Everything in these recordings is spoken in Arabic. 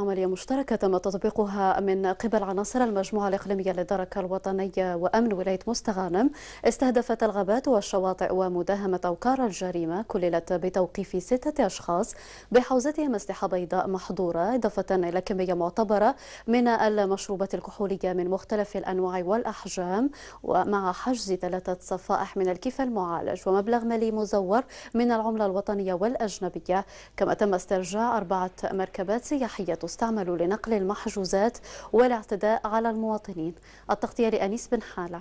عملية مشتركة تم تطبيقها من قبل عناصر المجموعة الإقليمية للدرك الوطنية وأمن ولاية مستغانم استهدفت الغابات والشواطئ ومداهمة أوكار الجريمة كللت بتوقيف 6 أشخاص بحوزتهم أسلحة بيضاء محظورة إضافة إلى كمية معتبرة من المشروبات الكحولية من مختلف الأنواع والأحجام ومع حجز 3 صفائح من الكيف المعالج ومبلغ مالي مزور من العملة الوطنية والأجنبية، كما تم استرجاع 4 مركبات سياحية تستعمل لنقل المحجوزات والاعتداء على المواطنين. التغطية لأنيس بن حالة.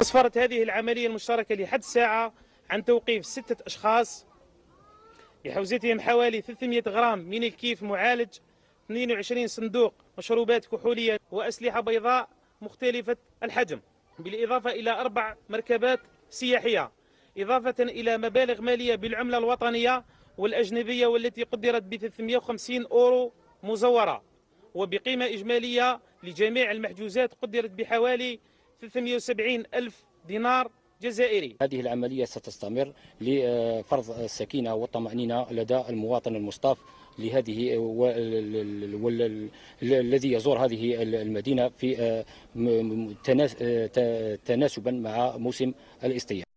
أسفرت هذه العملية المشتركة لحد الساعة عن توقيف 6 أشخاص بحوزتهم حوالي 300 غرام من الكيف معالج، 22 صندوق مشروبات كحولية وأسلحة بيضاء مختلفة الحجم، بالإضافة إلى 4 مركبات سياحية، إضافة إلى مبالغ مالية بالعملة الوطنية والأجنبية والتي قدرت ب 350 أورو مزورة، وبقيمة إجمالية لجميع المحجوزات قدرت بحوالي 370 ألف دينار جزائري. هذه العملية ستستمر لفرض السكينة والطمأنينة لدى المواطن المصطاف لهذه الذي يزور هذه المدينة في تناسبا مع موسم الاصطياد.